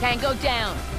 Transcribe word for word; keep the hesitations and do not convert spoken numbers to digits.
Tango down.